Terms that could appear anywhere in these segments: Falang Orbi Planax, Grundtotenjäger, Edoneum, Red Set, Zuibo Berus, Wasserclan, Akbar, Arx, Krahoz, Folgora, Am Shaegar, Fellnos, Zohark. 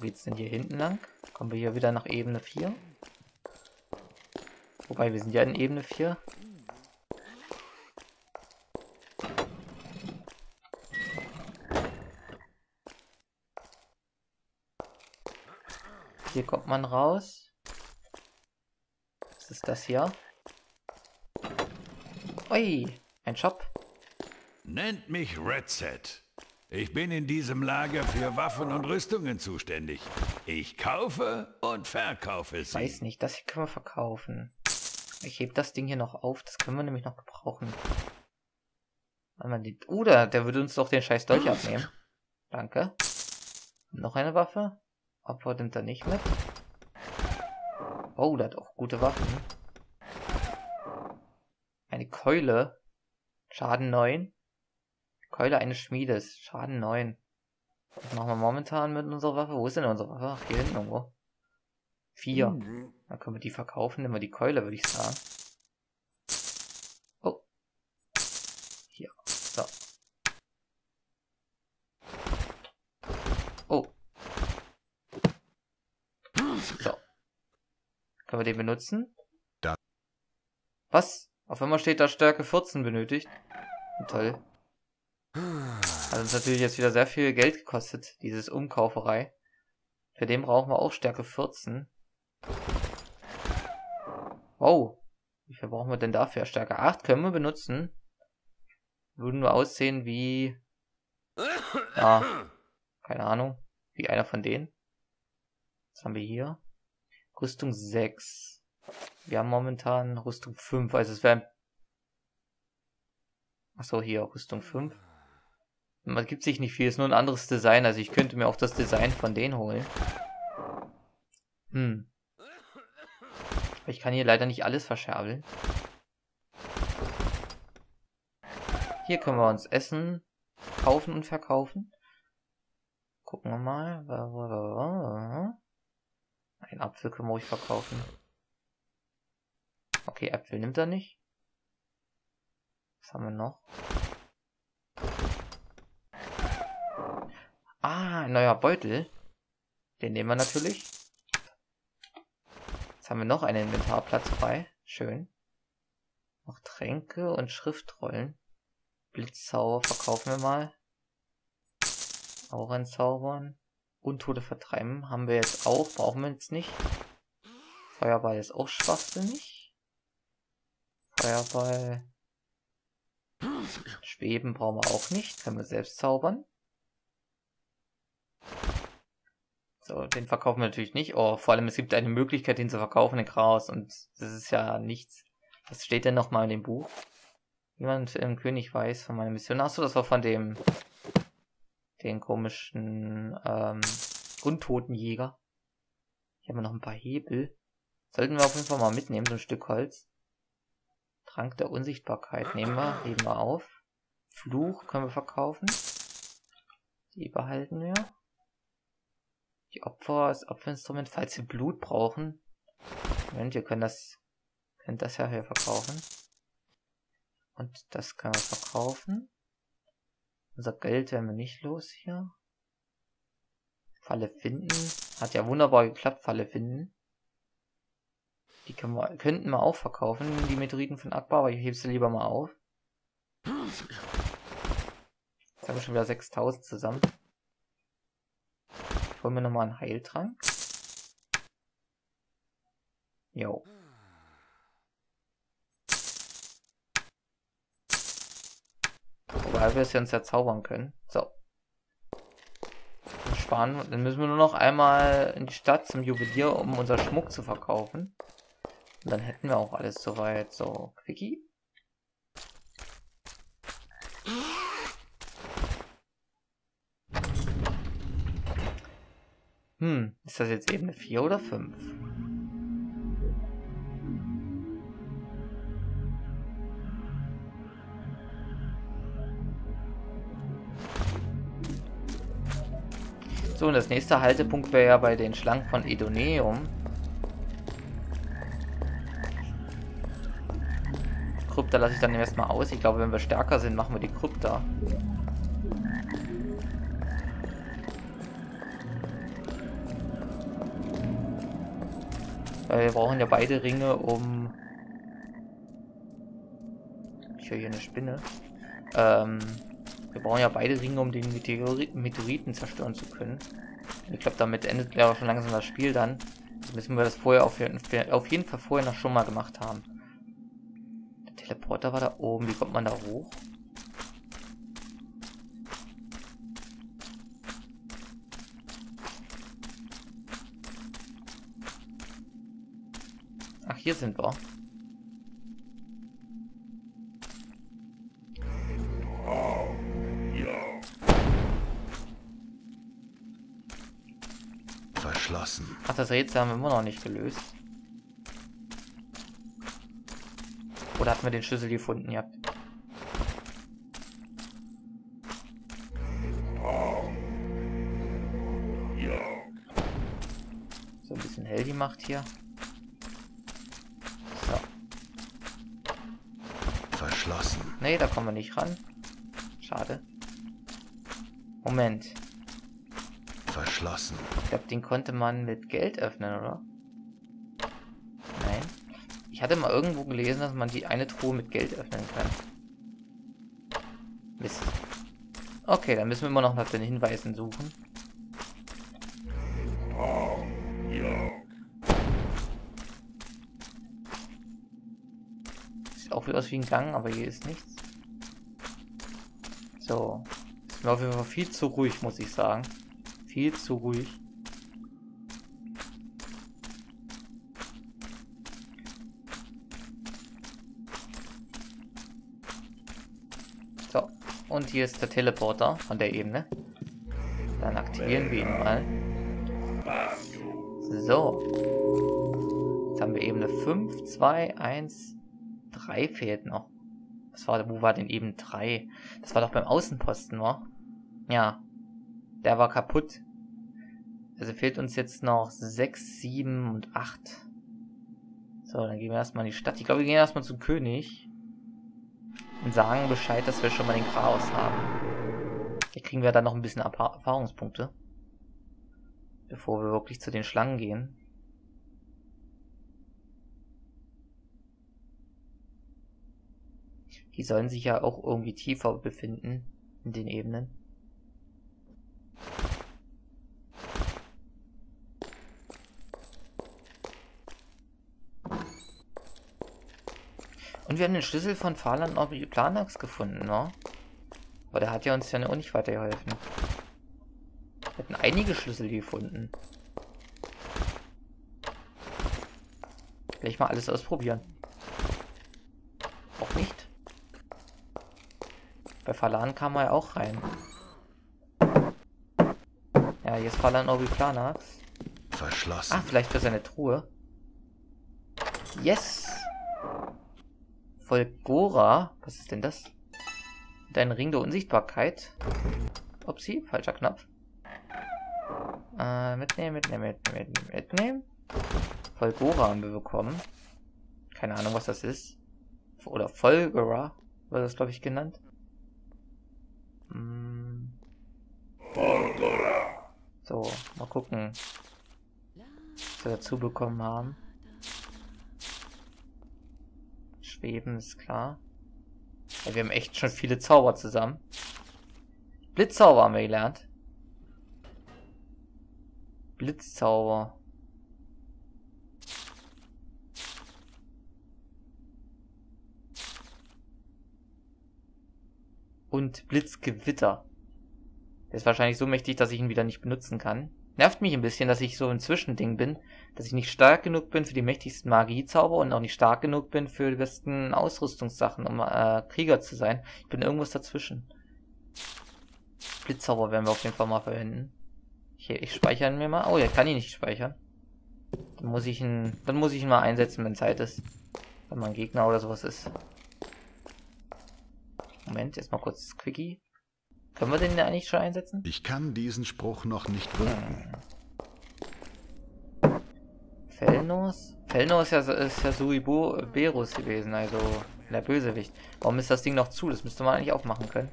geht's denn hier hinten lang? Kommen wir hier wieder nach Ebene 4? Wobei, wir sind ja in Ebene 4. Hier kommt man raus. Was ist das hier? Ui, ein Shop. Nennt mich Red Set. Ich bin in diesem Lager für Waffen und Rüstungen zuständig. Ich kaufe und verkaufe sie. Ich weiß nicht, das hier können wir verkaufen. Ich hebe das Ding hier noch auf, das können wir nämlich noch gebrauchen. Oder der würde uns doch den scheiß Dolch abnehmen. Danke. Noch eine Waffe. Opfer nimmt er nicht mit. Oh, der hat auch gute Waffen. Eine Keule. Schaden 9. Keule eines Schmiedes. Schaden 9. Was machen wir momentan mit unserer Waffe? Wo ist denn unsere Waffe? Ach, hier hinten irgendwo. 4. Dann können wir die verkaufen. Nehmen wir die Keule, würde ich sagen. Oh. Hier. So. Oh. So. Können wir den benutzen? Was? Auf einmal steht da Stärke 14 benötigt. Toll. Hat uns natürlich jetzt wieder sehr viel Geld gekostet, dieses Umkauferei. Für den brauchen wir auch Stärke 14. Wow. Wie viel brauchen wir denn dafür? Stärke 8 können wir benutzen. Würden nur aussehen wie... Ah, keine Ahnung. Wie einer von denen. Was haben wir hier? Rüstung 6. Wir haben momentan Rüstung 5, also es wäre... Achso, hier, Rüstung 5. Man gibt sich nicht viel, ist nur ein anderes Design, also ich könnte mir auch das Design von denen holen. Hm. Aber ich kann hier leider nicht alles verscherbeln. Hier können wir uns Essen kaufen und verkaufen. Gucken wir mal. Einen Apfel können wir ruhig verkaufen. Okay, Äpfel nimmt er nicht. Was haben wir noch? Ah, ein neuer Beutel. Den nehmen wir natürlich. Jetzt haben wir noch einen Inventarplatz frei. Schön. Noch Tränke und Schriftrollen. Blitzzauber verkaufen wir mal. Aurenzaubern. Untote vertreiben haben wir jetzt auch. Brauchen wir jetzt nicht. Feuerball ist auch schwachsinnig. Feuerball. Schweben brauchen wir auch nicht. Können wir selbst zaubern. So, den verkaufen wir natürlich nicht. Oh, vor allem es gibt eine Möglichkeit, den zu verkaufen in Krahoz. Und das ist ja nichts. Was steht denn nochmal in dem Buch? Niemand im König weiß von meiner Mission. Achso, das war von dem... den komischen... Grundtotenjäger. Hier haben wir noch ein paar Hebel. Sollten wir auf jeden Fall mal mitnehmen, so ein Stück Holz. Trank der Unsichtbarkeit nehmen wir, heben wir auf. Fluch können wir verkaufen. Die behalten wir. Die Opfer, das Opferinstrument, falls wir Blut brauchen. Moment, wir können das ja hier verkaufen. Und das können wir verkaufen. Unser Geld werden wir nicht los hier. Falle finden. Hat ja wunderbar geklappt, Falle finden. Die könnten wir auch verkaufen, die Meteoriten von Akbar, aber ich hebe sie lieber mal auf. Jetzt haben wir schon wieder 6000 zusammen. Ich hole mir nochmal einen Heiltrank. Jo. Wobei wir es uns ja zaubern können. So. Dann sparen. Dann müssen wir nur noch einmal in die Stadt zum Juwelier, um unseren Schmuck zu verkaufen. Und dann hätten wir auch alles soweit. So, Quickie. Ist das jetzt Ebene 4 oder 5? So, und das nächste Haltepunkt wäre ja bei den Schlangen von Edoneum. Krypta lasse ich dann erstmal aus. Ich glaube, wenn wir stärker sind, machen wir die Krypta. Weil wir brauchen ja beide Ringe, um... Ich höre hier eine Spinne. Wir brauchen ja beide Ringe, um den Meteoriten zerstören zu können. Ich glaube, damit endet ja schon langsam das Spiel dann. Also müssen wir das vorher auf jeden Fall vorher noch schon mal gemacht haben. Der Teleporter war da oben. Wie kommt man da hoch? Ach, hier sind wir. Ach, das Rätsel haben wir immer noch nicht gelöst. Oder hatten wir den Schlüssel gefunden? Ja. So ein bisschen hell gemacht hier. So. Verschlossen. Nee, da kommen wir nicht ran. Schade. Moment. Verschlossen. Ich glaube, den konnte man mit Geld öffnen, oder? Nein. Ich hatte mal irgendwo gelesen, dass man die eine Truhe mit Geld öffnen kann. Mist. Okay, dann müssen wir immer noch nach den Hinweisen suchen. Sieht auch wieder aus wie ein Gang, aber hier ist nichts. So. Ist mir auf jeden Fall viel zu ruhig, muss ich sagen. Viel zu ruhig. So, und hier ist der Teleporter von der Ebene. Dann aktivieren wir ihn mal. So. Jetzt haben wir Ebene 5, 2, 1, 3 fehlt noch. Was war, wo war denn Ebene 3? Das war doch beim Außenposten, wa? Ja. Der war kaputt. Also fehlt uns jetzt noch 6, 7 und 8. So, dann gehen wir erstmal in die Stadt. Ich glaube, wir gehen erstmal zum König. Und sagen Bescheid, dass wir schon mal den Krahoz haben. Da kriegen wir dann noch ein bisschen Erfahrungspunkte. Bevor wir wirklich zu den Schlangen gehen. Die sollen sich ja auch irgendwie tiefer befinden. In den Ebenen. Und wir haben den Schlüssel von Falang Orbi Planax gefunden, ne? Aber der hat ja uns ja auch nicht weitergeholfen. Wir hatten einige Schlüssel gefunden. Vielleicht mal alles ausprobieren. Auch nicht. Bei Falang kam er ja auch rein. Ja, hier ist Falang Orbi Planax. Verschlossen. Ah, vielleicht für seine Truhe. Yes! Folgora, was ist denn das? Dein Ring der Unsichtbarkeit. Upsi, falscher Knopf. Mitnehmen. Folgora haben wir bekommen. Keine Ahnung, was das ist. Oder Folgora, war das, glaube ich, genannt. Folgora. So, mal gucken, was wir dazu bekommen haben. Schweben ist klar. Ja, wir haben echt schon viele Zauber zusammen. Blitzzauber haben wir gelernt. Blitzzauber. Und Blitzgewitter. Der ist wahrscheinlich so mächtig, dass ich ihn wieder nicht benutzen kann. Nervt mich ein bisschen, dass ich so ein Zwischending bin, dass ich nicht stark genug bin für die mächtigsten Magiezauber und auch nicht stark genug bin für die besten Ausrüstungssachen, um Krieger zu sein. Ich bin irgendwas dazwischen. Blitzzauber werden wir auf jeden Fall mal verwenden. Hier, ich speichere ihn mir mal. Oh, der kann ihn nicht speichern. Dann muss ich ihn mal einsetzen, wenn Zeit ist. Wenn man Gegner oder sowas ist. Moment, jetzt mal kurz Quickie. Können wir den eigentlich schon einsetzen? Ich kann diesen Spruch noch nicht wirken. Fellnos? Fellnos ist ja Zuibo Berus gewesen, also der Bösewicht. Warum ist das Ding noch zu? Das müsste man eigentlich aufmachen können.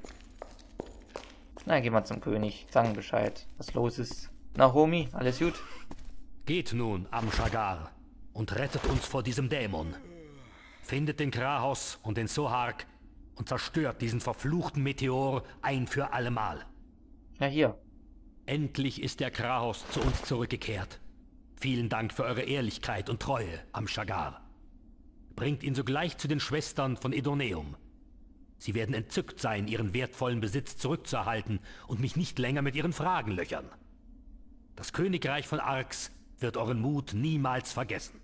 Na, gehen wir zum König. Sagen Bescheid, was los ist. Na, Homie, alles gut? Geht nun, Am Shaegar. und rettet uns vor diesem Dämon. Findet den Krahoz und den Zohark und zerstört diesen verfluchten Meteor ein für allemal. Ja, hier. Endlich ist der Krahoz zu uns zurückgekehrt. Vielen Dank für eure Ehrlichkeit und Treue, Am Shaegar. Bringt ihn sogleich zu den Schwestern von Edoneum. Sie werden entzückt sein, ihren wertvollen Besitz zurückzuerhalten und mich nicht länger mit ihren Fragen löchern. Das Königreich von Arx wird euren Mut niemals vergessen.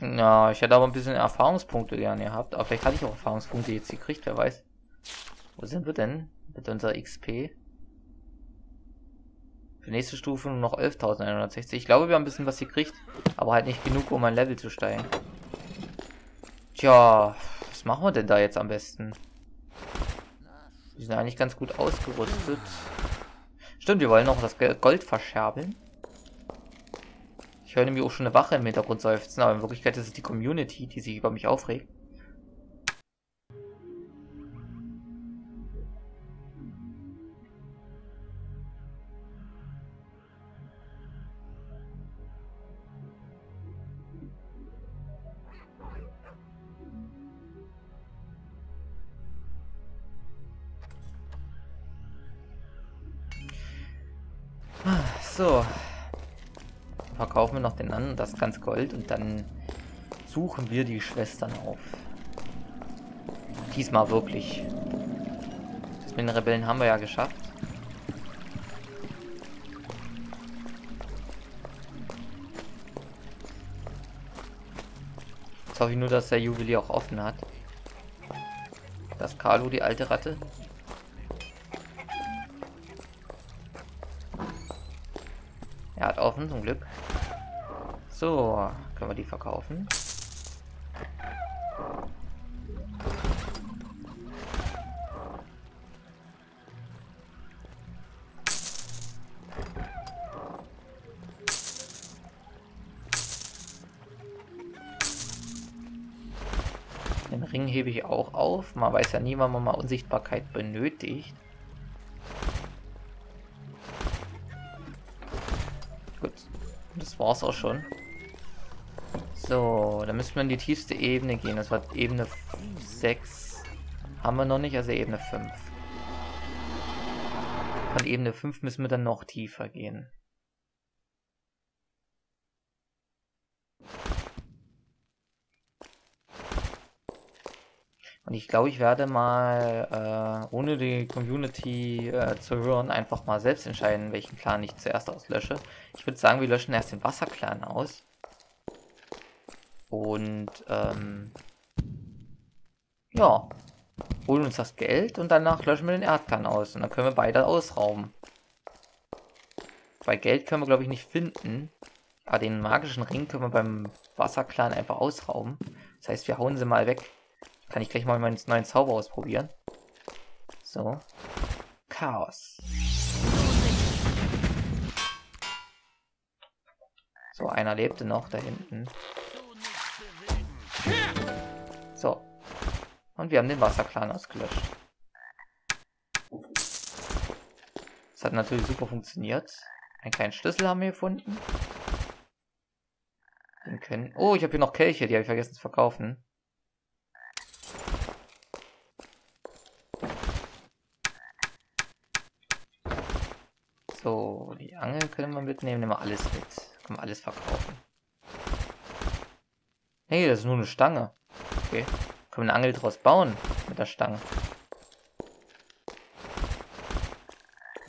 Na, ich hätte aber ein bisschen Erfahrungspunkte gerne gehabt. Aber vielleicht hatte ich auch Erfahrungspunkte jetzt gekriegt, wer weiß. Wo sind wir denn mit unserer XP? Für nächste Stufe noch 11.160. Ich glaube, wir haben ein bisschen was gekriegt, aber halt nicht genug, um ein Level zu steigen. Tja, was machen wir denn da jetzt am besten? Wir sind eigentlich ganz gut ausgerüstet. Stimmt, wir wollen noch das Gold verscherbeln. Ich höre nämlich auch schon eine Wache im Hintergrund seufzen, aber in Wirklichkeit ist es die Community, die sich über mich aufregt. So, verkaufen wir noch den anderen, das ganze Gold, und dann suchen wir die Schwestern auf. Diesmal wirklich. Das mit den Rebellen haben wir ja geschafft. Jetzt hoffe ich nur, dass der Juwelier auch offen hat. Das Carlo, die alte Ratte. Er hat offen, zum Glück. So, können wir die verkaufen. Den Ring hebe ich auch auf. Man weiß ja nie, wann man mal Unsichtbarkeit benötigt. War's auch schon. So, dann müssen wir in die tiefste Ebene gehen. Das war Ebene 6. Haben wir noch nicht, also Ebene 5. Von Ebene 5 müssen wir dann noch tiefer gehen. Und ich glaube, ich werde mal, ohne die Community zu hören, einfach mal selbst entscheiden, welchen Clan ich zuerst auslösche. Ich würde sagen, wir löschen erst den Wasserclan aus. Und, ja, holen uns das Geld und danach löschen wir den Erdclan aus. Und dann können wir beide ausrauben. Weil Geld können wir, glaube ich, nicht finden. Aber den magischen Ring können wir beim Wasserclan einfach ausrauben. Das heißt, wir hauen sie mal weg. Kann ich gleich mal meinen neuen Zauber ausprobieren. So. Chaos. So, einer lebte noch da hinten. So. Und wir haben den Wasserclan ausgelöscht. Das hat natürlich super funktioniert. Einen kleinen Schlüssel haben wir gefunden. Den können... Oh, ich habe hier noch Kelche, die habe ich vergessen zu verkaufen. So, die Angel können wir mitnehmen, nehmen wir alles mit. Können wir alles verkaufen. Hey, das ist nur eine Stange. Okay, können wir eine Angel draus bauen mit der Stange.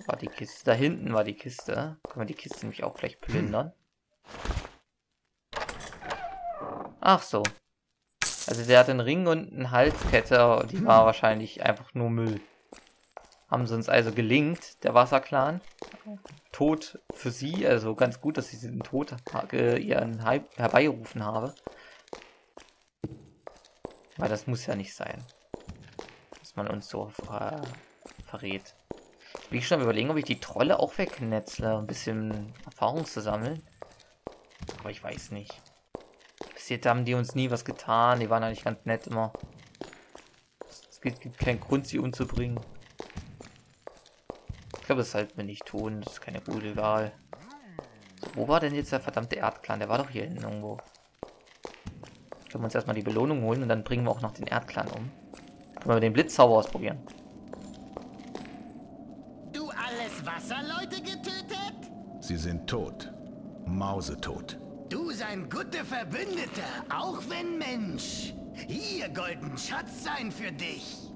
War die Kiste, da hinten war die Kiste. Können wir die Kiste nämlich auch gleich plündern. Ach so. Also der hat einen Ring und eine Halskette, die war wahrscheinlich einfach nur Müll. Haben sie uns also gelingt, der Wasserclan. Tod für sie, also ganz gut, dass ich diesen Tod herbeigerufen habe. Weil das muss ja nicht sein, dass man uns so verrät. Ich bin schon am Überlegen, ob ich die Trolle auch wegnetzle, ein bisschen Erfahrung zu sammeln. Aber ich weiß nicht. Bis jetzt haben die uns nie was getan, die waren eigentlich ganz nett immer. Es gibt keinen Grund, sie umzubringen. Ich glaube, das sollten wir nicht tun, das ist keine gute Wahl. So, wo war denn jetzt der verdammte Erdclan? Der war doch hier hinten irgendwo. Können wir uns erstmal die Belohnung holen und dann bringen wir auch noch den Erdclan um. Können wir den Blitzzauber ausprobieren. Du alles Wasserleute getötet? Sie sind tot. Mausetot. Du sein guter Verbündeter, auch wenn Mensch. Hier, golden Schatz sein für dich.